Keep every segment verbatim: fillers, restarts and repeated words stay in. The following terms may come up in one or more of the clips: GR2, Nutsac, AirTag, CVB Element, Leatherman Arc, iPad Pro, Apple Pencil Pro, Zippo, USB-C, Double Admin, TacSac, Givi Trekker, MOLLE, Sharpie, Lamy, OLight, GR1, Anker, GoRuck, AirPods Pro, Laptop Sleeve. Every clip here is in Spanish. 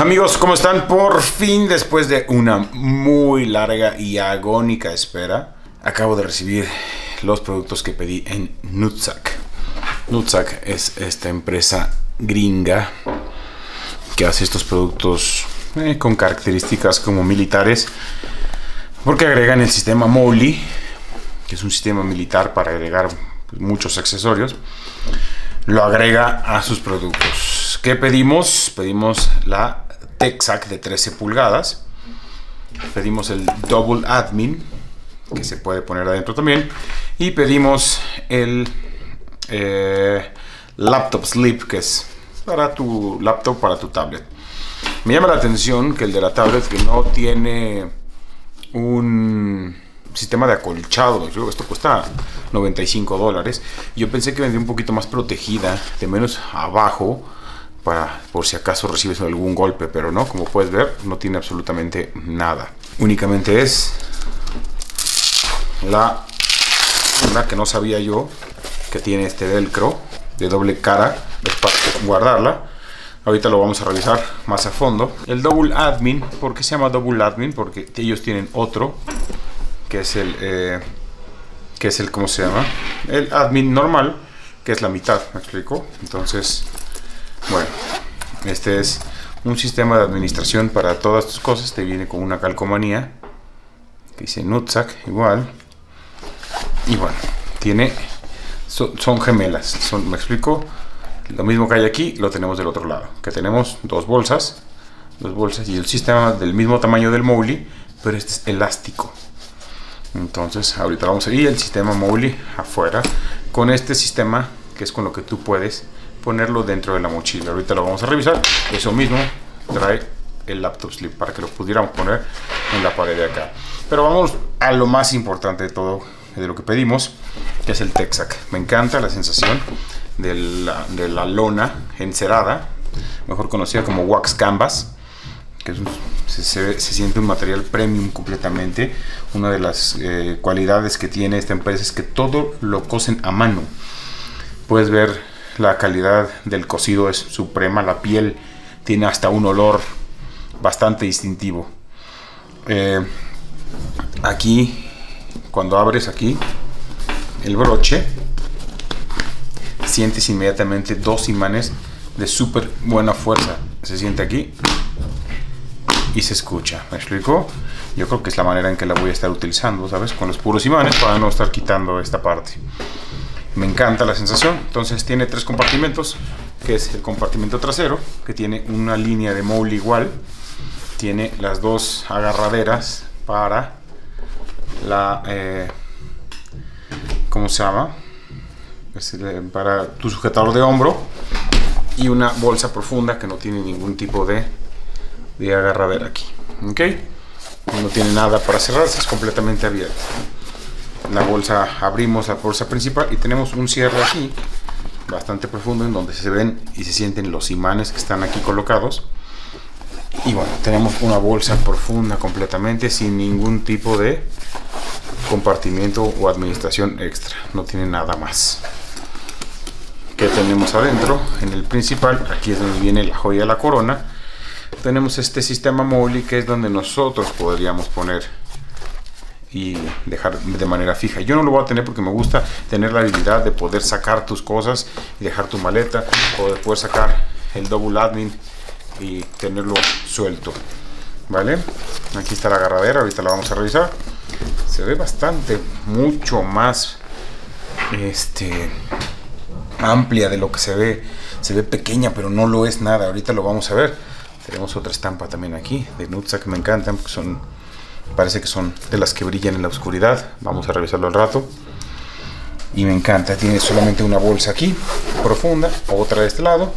Amigos, ¿cómo están? Por fin, después de una muy larga y agónica espera, acabo de recibir los productos que pedí en Nutsac. Nutsac es esta empresa gringa que hace estos productos eh, con características como militares, porque agregan el sistema MOLLE, que es un sistema militar para agregar muchos accesorios. Lo agrega a sus productos. ¿Qué pedimos? Pedimos la TacSac de trece pulgadas. Pedimos el Double Admin, que se puede poner adentro también. Y pedimos el eh, Laptop Sleeve, que es para tu laptop, para tu tablet. Me llama la atención que el de la tablet que no tiene un sistema de acolchado. Esto cuesta noventa y cinco dólares. Yo pensé que vendría un poquito más protegida, de menos abajo, para por si acaso recibes algún golpe, pero no, como puedes ver, no tiene absolutamente nada. Únicamente es la funda, que no sabía yo que tiene este velcro de doble cara, es para guardarla. Ahorita lo vamos a revisar más a fondo. El Double Admin, ¿por qué se llama Double Admin? Porque ellos tienen otro que es el, eh, que es el, ¿cómo se llama? El admin normal, que es la mitad, ¿me explico? Entonces, bueno, este es un sistema de administración para todas tus cosas. Te viene con una calcomanía que dice Nutsac, igual. Y bueno, tiene, so, son gemelas, son, ¿me explico? Lo mismo que hay aquí, lo tenemos del otro lado, que tenemos dos bolsas, dos bolsas y el sistema del mismo tamaño del MOLLE, pero este es elástico. Entonces ahorita vamos a ir el sistema MOLLE afuera con este sistema, que es con lo que tú puedes ponerlo dentro de la mochila. Ahorita lo vamos a revisar. Eso mismo trae el laptop sleeve para que lo pudiéramos poner en la pared de acá. Pero vamos a lo más importante de todo, de lo que pedimos, que es el TacSac. Me encanta la sensación de la, de la lona encerada, mejor conocida como wax canvas, que es un, se, se, se siente un material premium completamente. Una de las eh, cualidades que tiene esta empresa es que todo lo cosen a mano. Puedes ver la calidad del cosido, es suprema. La piel tiene hasta un olor bastante distintivo. Eh, aquí, cuando abres aquí el broche, sientes inmediatamente dos imanes de súper buena fuerza. Se siente aquí y se escucha, ¿me explico? Yo creo que es la manera en que la voy a estar utilizando, ¿sabes? Con los puros imanes, para no estar quitando esta parte. Me encanta la sensación. Entonces tiene tres compartimentos, que es el compartimento trasero, que tiene una línea de MOLLE igual, tiene las dos agarraderas para la eh, ¿cómo se llama? Es el, para tu sujetador de hombro, y una bolsa profunda que no tiene ningún tipo de de agarradera aquí, ¿ok? No tiene nada para cerrarse, es completamente abierta. La bolsa, abrimos la bolsa principal y tenemos un cierre aquí bastante profundo, en donde se ven y se sienten los imanes que están aquí colocados. Y bueno, tenemos una bolsa profunda completamente, sin ningún tipo de compartimiento o administración extra. No tiene nada más. ¿Qué tenemos adentro? En el principal, aquí es donde viene la joya de la corona. Tenemos este sistema MOLLE, que es donde nosotros podríamos poner y dejar de manera fija. Yo no lo voy a tener porque me gusta tener la habilidad de poder sacar tus cosas y dejar tu maleta, o de poder sacar el Double Admin y tenerlo suelto, ¿vale? Aquí está la agarradera, ahorita la vamos a revisar. Se ve bastante, mucho más este, amplia de lo que se ve. Se ve pequeña, pero no lo es nada. Ahorita lo vamos a ver. Tenemos otra estampa también aquí de Nutsac que me encantan, porque son, parece que son de las que brillan en la oscuridad. Vamos a revisarlo al rato. Y me encanta, tiene solamente una bolsa aquí profunda, otra de este lado,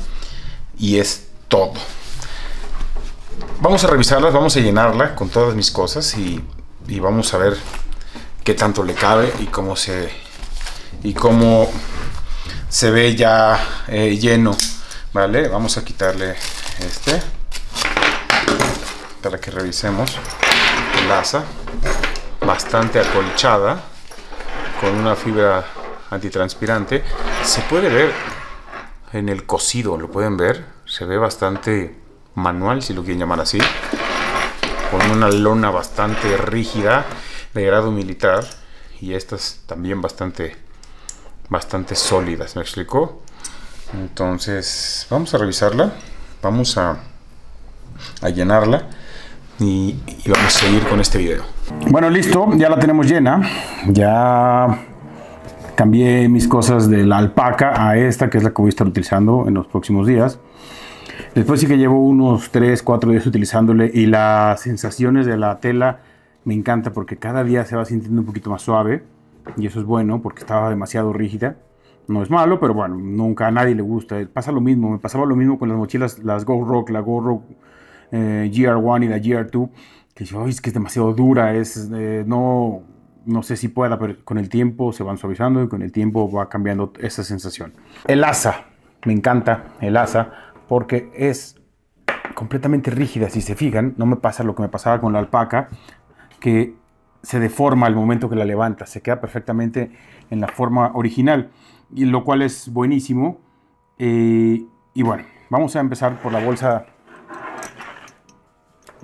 y es todo. Vamos a revisarlas, vamos a llenarla con todas mis cosas y, y vamos a ver qué tanto le cabe y cómo se y cómo se ve ya eh, lleno, ¿vale? Vamos a quitarle este para que revisemos. Laza bastante acolchada, con una fibra antitranspirante. Se puede ver en el cosido, lo pueden ver, se ve bastante manual, si lo quieren llamar así, con una lona bastante rígida de grado militar y estas también bastante bastante sólidas, ¿me explico? Entonces vamos a revisarla, vamos a, a llenarla y, y vamos a seguir con este video. Bueno, listo, ya la tenemos llena, ya cambié mis cosas de la alpaca a esta, que es la que voy a estar utilizando en los próximos días. Después sí que llevo unos tres, cuatro días utilizándole y las sensaciones de la tela me encanta porque cada día se va sintiendo un poquito más suave y eso es bueno porque estaba demasiado rígida. No es malo, pero bueno, nunca a nadie le gusta. Pasa lo mismo, me pasaba lo mismo con las mochilas, las GoRuck, la GoRuck eh, G R uno y la G R dos, que yo, es que es demasiado dura, es, eh, no, no sé si pueda, pero con el tiempo se van suavizando y con el tiempo va cambiando esa sensación. El asa, me encanta el asa, porque es completamente rígida. Si se fijan, no me pasa lo que me pasaba con la alpaca, que se deforma al momento que la levanta, se queda perfectamente en la forma original, y lo cual es buenísimo. Eh, y bueno, vamos a empezar por la bolsa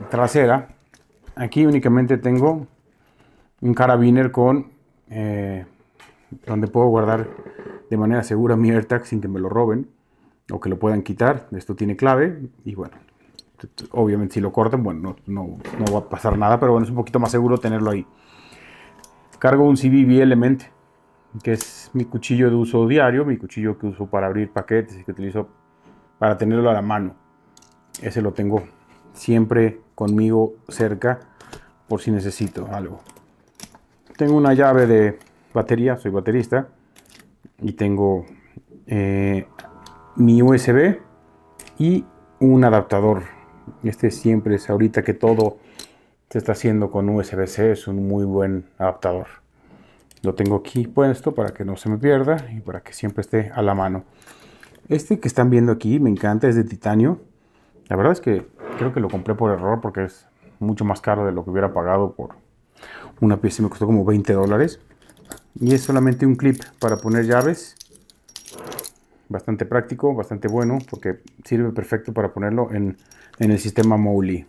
trasera. Aquí únicamente tengo un carabiner con eh, donde puedo guardar de manera segura mi AirTag sin que me lo roben o que lo puedan quitar. Esto tiene clave y bueno, obviamente si lo cortan, bueno, no, no, no va a pasar nada, pero bueno, es un poquito más seguro tenerlo ahí. Cargo un C V B Element, que es mi cuchillo de uso diario, mi cuchillo que uso para abrir paquetes y que utilizo para tenerlo a la mano. Ese lo tengo siempre conmigo cerca por si necesito algo. Tengo una llave de batería, soy baterista, y tengo... Eh, mi U S B y un adaptador. Este siempre es, ahorita que todo se está haciendo con U S B C, es un muy buen adaptador. Lo tengo aquí puesto para que no se me pierda y para que siempre esté a la mano. Este que están viendo aquí me encanta, es de titanio. La verdad es que creo que lo compré por error porque es mucho más caro de lo que hubiera pagado por una pieza. Me costó como veinte dólares. Y es solamente un clip para poner llaves. Bastante práctico, bastante bueno, porque sirve perfecto para ponerlo en, en el sistema MOLLE.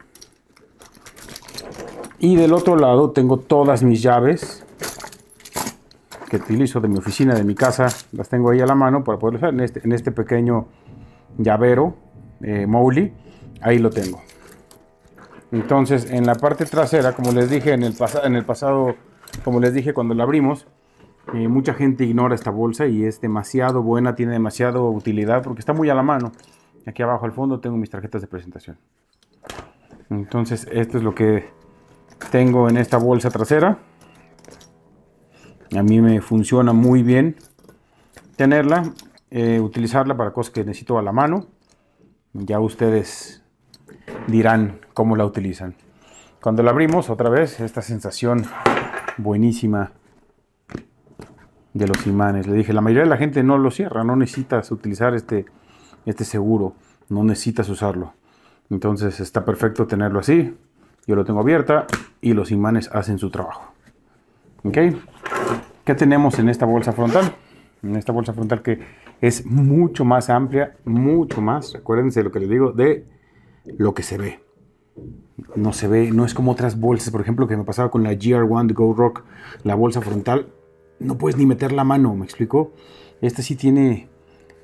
Y del otro lado tengo todas mis llaves que utilizo de mi oficina, de mi casa. Las tengo ahí a la mano para poder usar en este, en este pequeño llavero eh, MOLLE. Ahí lo tengo. Entonces, en la parte trasera, como les dije en el, pas- en el pasado, como les dije cuando la abrimos, Eh, mucha gente ignora esta bolsa y es demasiado buena, tiene demasiada utilidad porque está muy a la mano. Aquí abajo al fondo tengo mis tarjetas de presentación. Entonces esto es lo que tengo en esta bolsa trasera. A mí me funciona muy bien tenerla, eh, utilizarla para cosas que necesito a la mano. Ya ustedes dirán cómo la utilizan. Cuando la abrimos otra vez, esta sensación buenísima de los imanes, le dije, la mayoría de la gente no lo cierra, no necesitas utilizar este, este seguro, no necesitas usarlo, entonces está perfecto tenerlo así. Yo lo tengo abierta y los imanes hacen su trabajo. ¿Ok? ¿Qué tenemos en esta bolsa frontal? En esta bolsa frontal, que es mucho más amplia, mucho más, acuérdense lo que les digo, de lo que se ve. No se ve, no es como otras bolsas, por ejemplo, que me pasaba con la G R uno de GoRuck, la bolsa frontal no puedes ni meter la mano, ¿me explico? Este sí tiene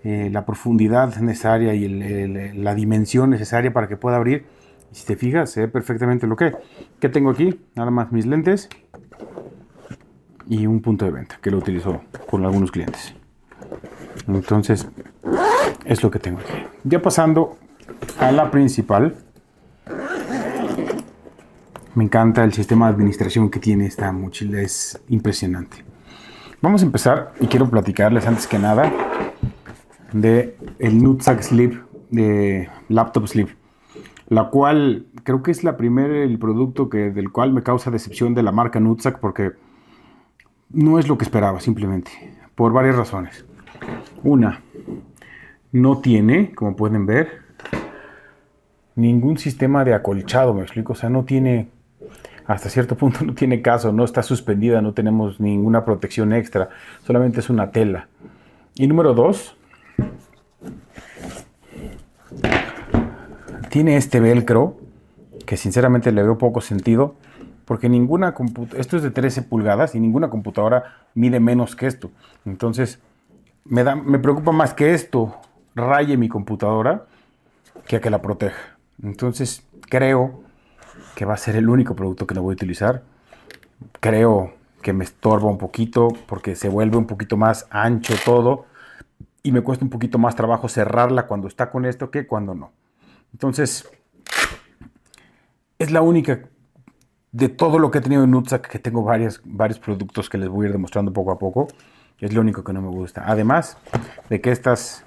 eh, la profundidad necesaria y el, el, la dimensión necesaria para que pueda abrir. Si te fijas, se ve perfectamente lo que... ¿Qué tengo aquí? Nada más mis lentes y un punto de venta, que lo utilizo con algunos clientes. Entonces, es lo que tengo aquí. Ya pasando a la principal. Me encanta el sistema de administración que tiene esta mochila, es impresionante. Vamos a empezar y quiero platicarles antes que nada de el Nutsac Sleeve, de Laptop Sleeve, la cual creo que es la primera, el producto que, del cual me causa decepción de la marca Nutsac, porque no es lo que esperaba simplemente, por varias razones. Una, no tiene, como pueden ver, ningún sistema de acolchado, me explico, o sea, no tiene... Hasta cierto punto no tiene caso, no está suspendida, no tenemos ninguna protección extra, solamente es una tela. Y número dos, Tiene este velcro, que sinceramente le veo poco sentido, porque ninguna computadora, esto es de trece pulgadas, y ninguna computadora mide menos que esto. Entonces, me, da, me preocupa más que esto raye mi computadora que a que la proteja. Entonces, creo que va a ser el único producto que la voy a utilizar. Creo que me estorba un poquito, porque se vuelve un poquito más ancho todo, y me cuesta un poquito más trabajo cerrarla cuando está con esto que cuando no. Entonces, es la única de todo lo que he tenido en Nutsac, que tengo varias, varios productos que les voy a ir demostrando poco a poco. Es lo único que no me gusta. Además de que estas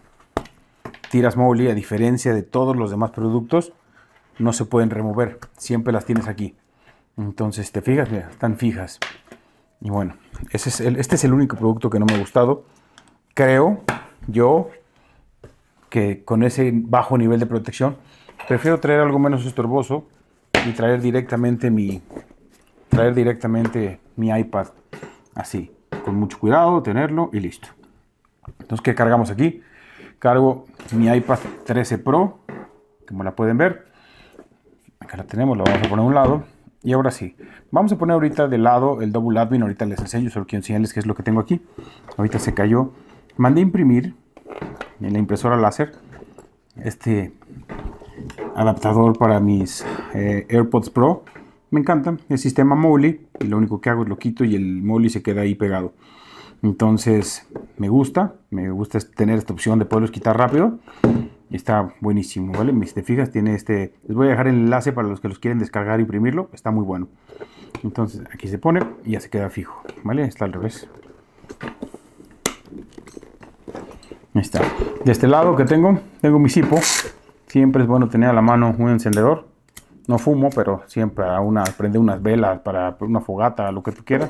tiras MOLLE, a diferencia de todos los demás productos, no se pueden remover. Siempre las tienes aquí. Entonces, te fijas, mira, están fijas. Y bueno, ese es el, este es el único producto que no me ha gustado. Creo yo que con ese bajo nivel de protección prefiero traer algo menos estorboso y traer directamente mi traer directamente mi iPad así, con mucho cuidado, tenerlo y listo. Entonces, ¿qué cargamos aquí? Cargo mi iPad trece Pro, como la pueden ver. Acá la tenemos, la vamos a poner a un lado. Y ahora sí, vamos a poner ahorita de lado el Double Admin. Ahorita les enseño, solo quiero enseñarles qué es lo que tengo aquí. Ahorita se cayó. Mandé a imprimir en la impresora láser este adaptador para mis eh, AirPods Pro. Me encanta el sistema MOLLE, y lo único que hago es lo quito y el MOLLE se queda ahí pegado. Entonces, me gusta, me gusta tener esta opción de poderlos quitar rápido. Está buenísimo, ¿vale? Si te fijas, tiene este... Les voy a dejar el enlace para los que los quieren descargar e imprimirlo. Está muy bueno. Entonces, aquí se pone y ya se queda fijo, ¿vale? Está al revés. Ahí está. De este lado que tengo, tengo mi Zippo. Siempre es bueno tener a la mano un encendedor. No fumo, pero siempre a una, prende unas velas para una fogata, lo que tú quieras.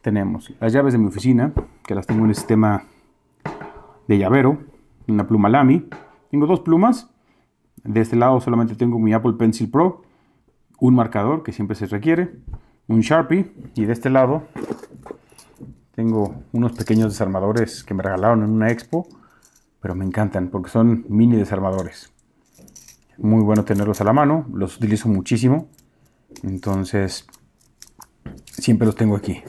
Tenemos las llaves de mi oficina, que las tengo en el sistema de llavero. Una pluma Lamy. Tengo dos plumas. De este lado solamente tengo mi Apple Pencil Pro, un marcador que siempre se requiere, un Sharpie, y de este lado tengo unos pequeños desarmadores que me regalaron en una expo, pero me encantan porque son mini desarmadores. Muy bueno tenerlos a la mano, los utilizo muchísimo, entonces siempre los tengo aquí.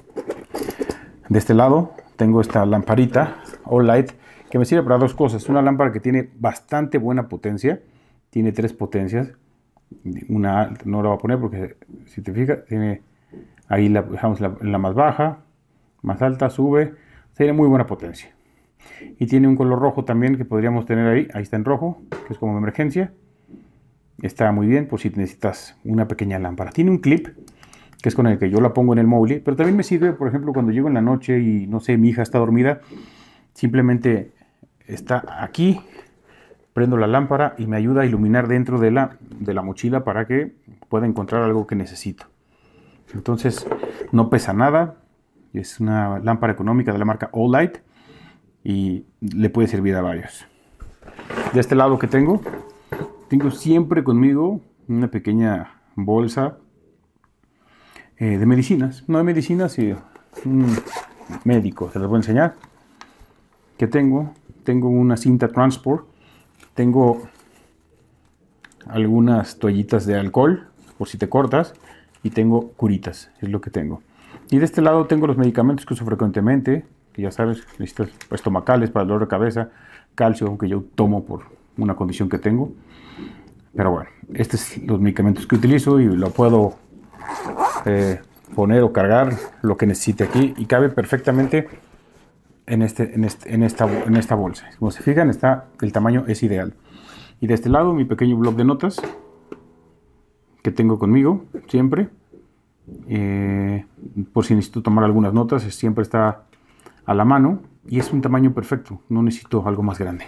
De este lado tengo esta lamparita OLight, que me sirve para dos cosas. Una lámpara que tiene bastante buena potencia. Tiene tres potencias. Una no la voy a poner porque, si te fijas, tiene, ahí la dejamos la, la más baja, más alta, sube. Tiene muy buena potencia. Y tiene un color rojo también que podríamos tener ahí. Ahí está en rojo, que es como emergencia. Está muy bien por si necesitas una pequeña lámpara. Tiene un clip, que es con el que yo la pongo en el MOLLE. Pero también me sirve, por ejemplo, cuando llego en la noche y, no sé, mi hija está dormida. Simplemente... está aquí, prendo la lámpara y me ayuda a iluminar dentro de la, de la mochila para que pueda encontrar algo que necesito. Entonces, no pesa nada, es una lámpara económica de la marca OLight y le puede servir a varios. De este lado que tengo, tengo siempre conmigo una pequeña bolsa eh, de medicinas. No de medicinas, sí, mmm, médico, se las voy a enseñar. Que tengo... Tengo una cinta transport, tengo algunas toallitas de alcohol, por si te cortas, y tengo curitas, es lo que tengo. Y de este lado tengo los medicamentos que uso frecuentemente, que ya sabes, necesitas estomacales para el dolor de cabeza, calcio, aunque yo tomo por una condición que tengo. Pero bueno, estos son los medicamentos que utilizo y lo puedo eh, poner o cargar lo que necesite aquí, y cabe perfectamente... En, este, en, este, en, esta, en esta bolsa. Como se fijan, está, el tamaño es ideal. Y de este lado, mi pequeño bloc de notas que tengo conmigo siempre. Eh, por si necesito tomar algunas notas, siempre está a la mano. Y es un tamaño perfecto, no necesito algo más grande.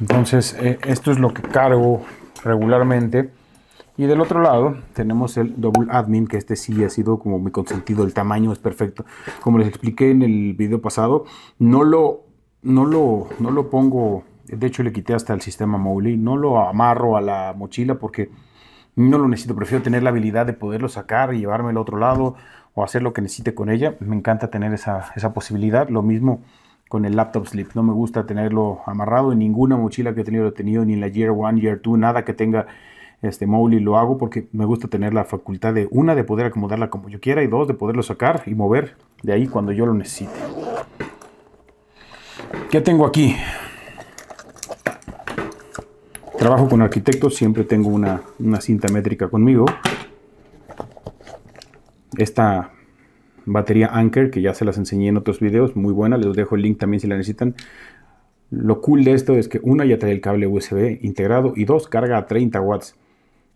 Entonces, eh, esto es lo que cargo regularmente. Y del otro lado tenemos el Double Admin, que este sí ha sido como mi consentido. El tamaño es perfecto. Como les expliqué en el video pasado, no lo, no lo, no lo pongo... De hecho, le quité hasta el sistema MOLLE. No lo amarro a la mochila porque no lo necesito. Prefiero tener la habilidad de poderlo sacar y llevarme al otro lado o hacer lo que necesite con ella. Me encanta tener esa, esa posibilidad. Lo mismo con el laptop slip. No me gusta tenerlo amarrado en ninguna mochila que he tenido, lo he tenido ni en la G R uno, G R dos, nada que tenga este MOLLE lo hago, porque me gusta tener la facultad de, una, de poder acomodarla como yo quiera, y dos, de poderlo sacar y mover de ahí cuando yo lo necesite. ¿Qué tengo aquí? Trabajo con arquitectos, siempre tengo una, una cinta métrica conmigo. Esta batería Anker, que ya se las enseñé en otros videos, muy buena, les dejo el link también si la necesitan. Lo cool de esto es que, una, ya trae el cable U S B integrado, y dos, carga a treinta watts,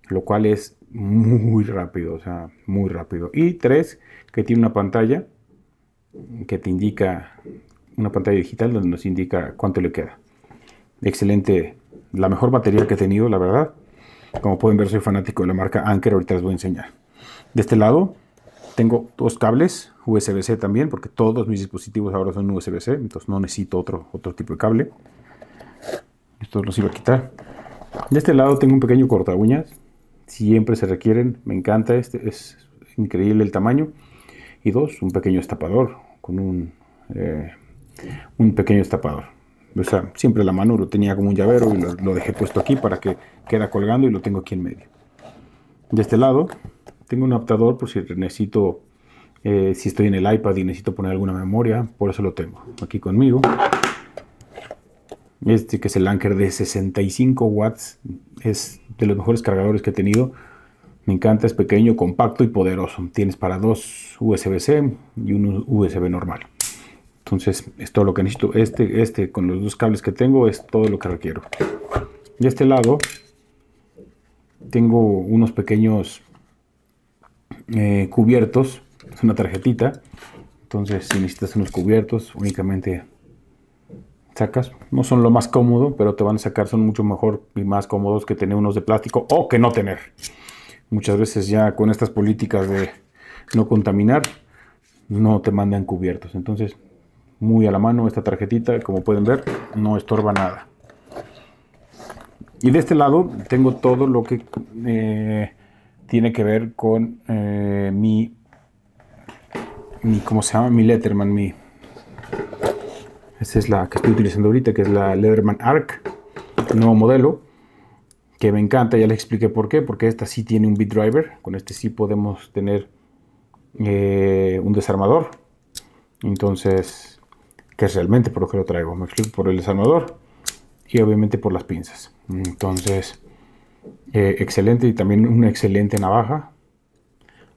lo cual es muy rápido, o sea, muy rápido. Y tres, que tiene una pantalla que te indica, una pantalla digital donde nos indica cuánto le queda. Excelente, la mejor batería que he tenido, la verdad. Como pueden ver, soy fanático de la marca Anker, ahorita les voy a enseñar. De este lado tengo dos cables U S B C también, porque todos mis dispositivos ahora son U S B C, entonces no necesito otro, otro tipo de cable. Esto los iba a quitar. De este lado tengo un pequeño corta uñas, siempre se requieren, me encanta este, es increíble el tamaño. Y dos, un pequeño destapador, con un, eh, un pequeño destapador. O sea, siempre la mano lo tenía como un llavero y lo, lo dejé puesto aquí para que queda colgando, y lo tengo aquí en medio. De este lado tengo un adaptador por si necesito, eh, si estoy en el iPad y necesito poner alguna memoria, por eso lo tengo aquí conmigo. Este que es el Anker de sesenta y cinco watts, es de los mejores cargadores que he tenido. Me encanta, es pequeño, compacto y poderoso. Tienes para dos U S B C y un U S B normal. Entonces es todo lo que necesito. Este, este con los dos cables que tengo es todo lo que requiero. De este lado tengo unos pequeños... Eh, cubiertos, es una tarjetita, entonces si necesitas unos cubiertos únicamente sacas, no son lo más cómodo, pero te van a sacar, son mucho mejor y más cómodos que tener unos de plástico o que no tener. Muchas veces ya con estas políticas de no contaminar no te mandan cubiertos, entonces muy a la mano esta tarjetita, como pueden ver no estorba nada. Y de este lado tengo todo lo que eh, tiene que ver con eh, mi, mi, ¿cómo se llama? Mi Leatherman, mi... Esta es la que estoy utilizando ahorita, que es la Leatherman Arc, nuevo modelo, que me encanta, ya les expliqué por qué, porque esta sí tiene un bit driver, con este sí podemos tener eh, un desarmador, entonces, que es realmente por lo que lo traigo, me explico, por el desarmador y obviamente por las pinzas, entonces... Eh, excelente, y también una excelente navaja,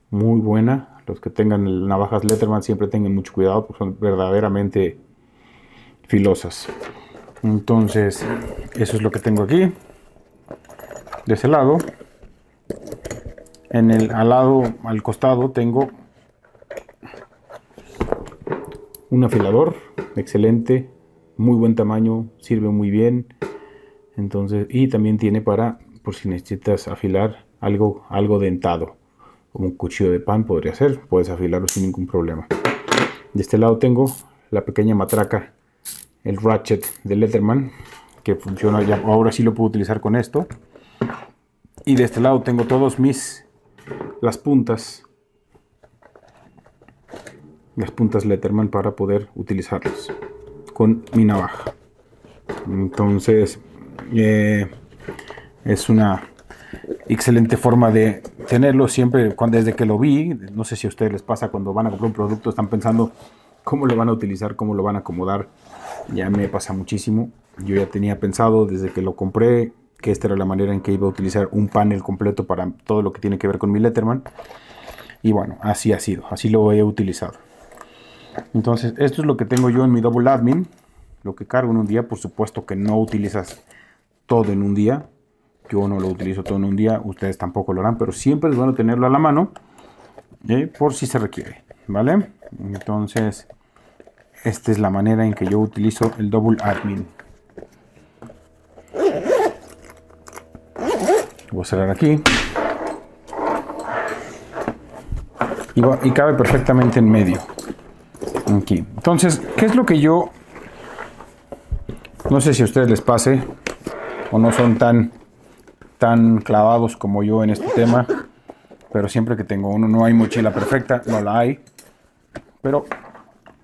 muy buena. Los que tengan navajas Leatherman siempre tengan mucho cuidado porque son verdaderamente filosas. Entonces eso es lo que tengo aquí de ese lado. En el al lado, al costado tengo un afilador excelente, muy buen tamaño, sirve muy bien. Entonces, y también tiene para, por si necesitas afilar algo, algo dentado, como un cuchillo de pan podría ser, puedes afilarlo sin ningún problema. De este lado tengo la pequeña matraca, el ratchet de Leatherman, que funciona ya, ahora sí lo puedo utilizar con esto. Y de este lado tengo todos mis, las puntas, las puntas Leatherman para poder utilizarlas con mi navaja. Entonces, eh, es una excelente forma de tenerlo siempre, cuando, desde que lo vi, no sé si a ustedes les pasa cuando van a comprar un producto, están pensando cómo lo van a utilizar, cómo lo van a acomodar. Ya me pasa muchísimo, yo ya tenía pensado desde que lo compré que esta era la manera en que iba a utilizar un panel completo para todo lo que tiene que ver con mi Leatherman. Y bueno, así ha sido, así lo he utilizado. Entonces esto es lo que tengo yo en mi Double Admin, lo que cargo en un día. Por supuesto que no utilizas todo en un día. Yo no lo utilizo todo en un día, ustedes tampoco lo harán, pero siempre es bueno tenerlo a la mano eh, por si se requiere, ¿vale? Entonces, esta es la manera en que yo utilizo el Double Admin. Voy a cerrar aquí. Y, va, y cabe perfectamente en medio. Aquí. Entonces, ¿qué es lo que yo...? No sé si a ustedes les pase o no son tan... tan clavados como yo en este tema, pero siempre que tengo uno, no hay mochila perfecta, no la hay, pero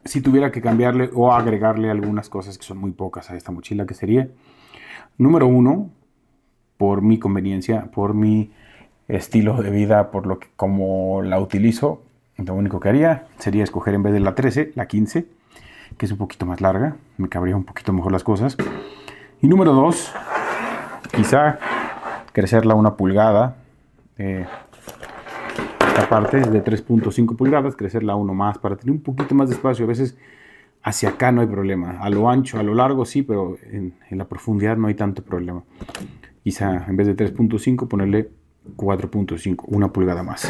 si tuviera que cambiarle o agregarle algunas cosas que son muy pocas a esta mochila, que sería, número uno, por mi conveniencia, por mi estilo de vida, por lo que como la utilizo, lo único que haría sería escoger en vez de la trece, la quince, que es un poquito más larga, me cabría un poquito mejor las cosas. Y número dos, quizá crecerla una pulgada. Eh, esta parte es de tres punto cinco pulgadas, crecerla uno más para tener un poquito más de espacio. A veces hacia acá no hay problema, a lo ancho, a lo largo sí, pero en, en la profundidad no hay tanto problema. Quizá en vez de tres punto cinco ponerle cuatro punto cinco, una pulgada más.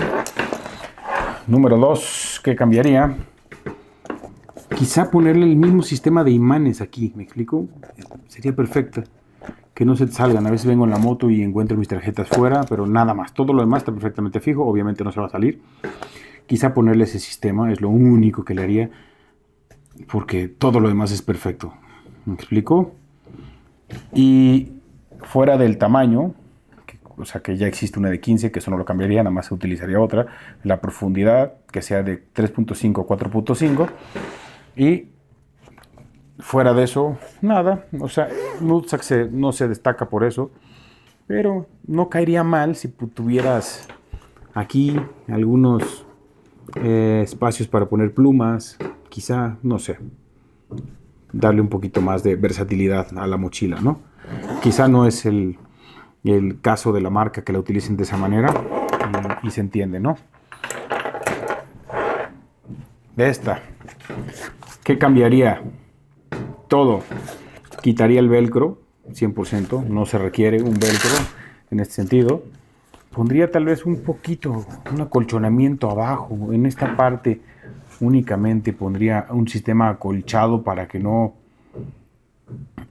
Número dos, ¿qué cambiaría? Quizá ponerle el mismo sistema de imanes aquí, ¿me explico? Sería perfecto. Que no se salgan. A veces vengo en la moto y encuentro mis tarjetas fuera, pero nada más. Todo lo demás está perfectamente fijo, obviamente no se va a salir. Quizá ponerle ese sistema es lo único que le haría, porque todo lo demás es perfecto. ¿Me explico? Y fuera del tamaño, que, o sea que ya existe una de quince, que eso no lo cambiaría, nada más se utilizaría otra. La profundidad, que sea de tres punto cinco a cuatro punto cinco. Y fuera de eso, nada. O sea, Nutsac se, no se destaca por eso. Pero no caería mal si tuvieras aquí algunos eh, espacios para poner plumas. Quizá, no sé, darle un poquito más de versatilidad a la mochila, ¿no? Quizá no es el, el caso de la marca que la utilicen de esa manera. Y, y se entiende, ¿no? De esta, ¿qué cambiaría? Todo. Quitaría el velcro, cien por ciento, no se requiere un velcro en este sentido. Pondría tal vez un poquito, un acolchonamiento abajo, en esta parte únicamente pondría un sistema acolchado para que no,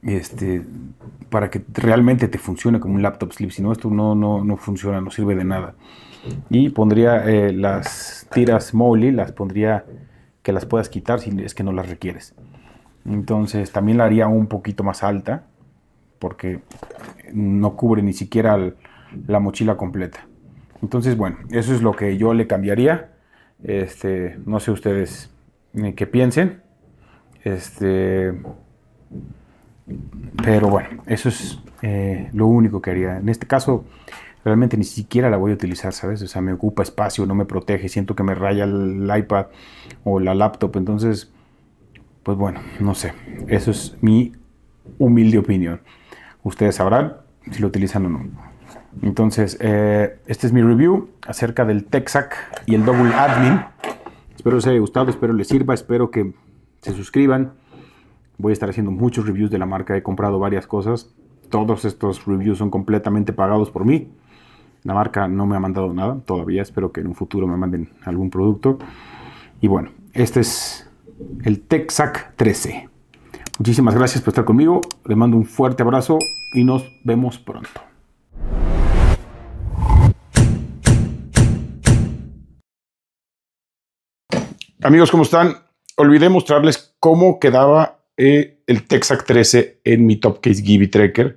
este, para que realmente te funcione como un laptop sleeve, si no esto no, no, no funciona, no sirve de nada. Y pondría eh, las tiras MOLLE, las pondría que las puedas quitar si es que no las requieres. Entonces también la haría un poquito más alta, porque no cubre ni siquiera el, la mochila completa. Entonces, bueno, eso es lo que yo le cambiaría. Este, no sé ustedes qué piensen. Este, pero bueno, eso es eh, lo único que haría. En este caso, realmente ni siquiera la voy a utilizar, ¿sabes? O sea, me ocupa espacio, no me protege, siento que me raya el iPad o la laptop, entonces... Pues bueno, no sé, eso es mi humilde opinión. Ustedes sabrán si lo utilizan o no. Entonces, eh, este es mi review acerca del TacSac y el Double Admin. Espero les haya gustado, espero les sirva, espero que se suscriban. Voy a estar haciendo muchos reviews de la marca, he comprado varias cosas. Todos estos reviews son completamente pagados por mí. La marca no me ha mandado nada todavía, espero que en un futuro me manden algún producto. Y bueno, este es... el TacSac trece. Muchísimas gracias por estar conmigo. Les mando un fuerte abrazo y nos vemos pronto. Amigos, ¿cómo están? Olvidé mostrarles cómo quedaba eh, el TacSac trece en mi Top Case Givi Trekker.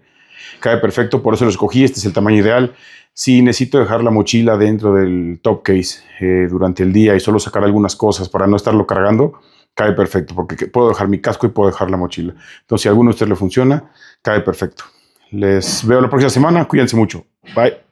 Cabe perfecto, por eso lo escogí. Este es el tamaño ideal. Si necesito dejar la mochila dentro del Top Case eh, durante el día y solo sacar algunas cosas para no estarlo cargando, cae perfecto, porque puedo dejar mi casco y puedo dejar la mochila. Entonces, si a alguno de ustedes le funciona, cae perfecto. Les veo la próxima semana. Cuídense mucho. Bye.